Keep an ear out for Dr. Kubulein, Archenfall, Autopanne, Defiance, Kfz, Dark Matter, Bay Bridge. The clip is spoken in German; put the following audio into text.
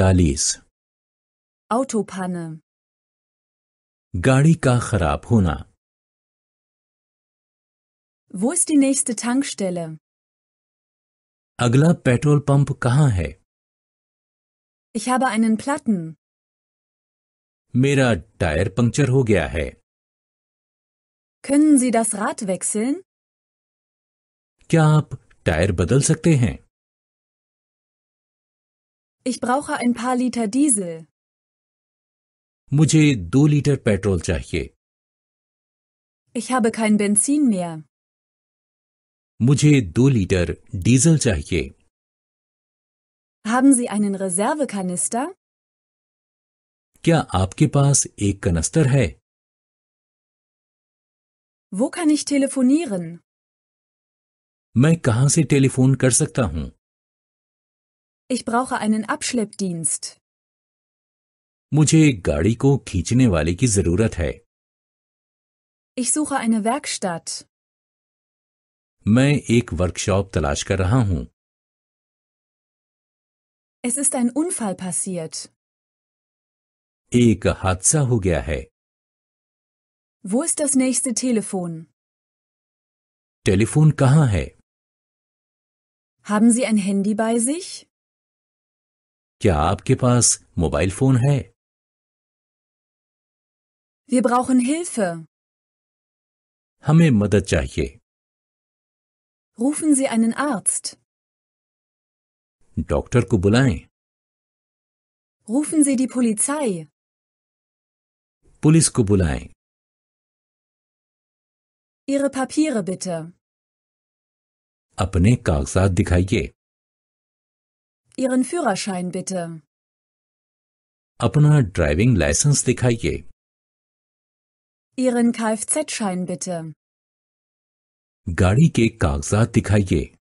45 Autopanne गाड़ी का खराब होना Wo ist die nächste Tankstelle? अगला पेट्रोल पंप कहाँ है? Ich habe einen Platten. मेरा टायर पंक्चर हो गया है. Können Sie das Rad wechseln? क्या आप टायर बदल सकते हैं? Ich brauche ein paar Liter Diesel. मुझे 2 Liter पेट्रोल चाहिए. Ich habe kein Benzin mehr. मुझे 2 Liter Diesel चाहिए. Haben Sie einen Reservekanister? क्या आपके पास एक कनस्तर है? Wo kann ich telefonieren? मैं कहाँ से टेलीफोन कर सकता हूँ? Ich brauche einen Abschleppdienst. मुझे गाड़ी को खींचने वाले की जरूरत है. Ich suche eine Werkstatt. मैं एक वर्कशॉप तलाश कर रहा हूँ. Es ist ein Unfall passiert. एक हादसा हो गया है. Wo ist das nächste Telefon? Telefon कहाँ है? Haben Sie ein Handy bei sich? क्या आपके पास मोबाइल फोन है? Wir brauchen Hilfe. हमें मदद चाहिए. Rufen Sie einen Arzt. Dr. Kubulein. Rufen Sie die Polizei. Police Kubulein. Ihre Papiere bitte. अपने कागजात दिखाइए. Ihren Führerschein bitte. अपना ड्राइविंग लाइसेंस दिखाइए. Ihren Kfz-Schein bitte. गाड़ी के कागजात दिखाइए.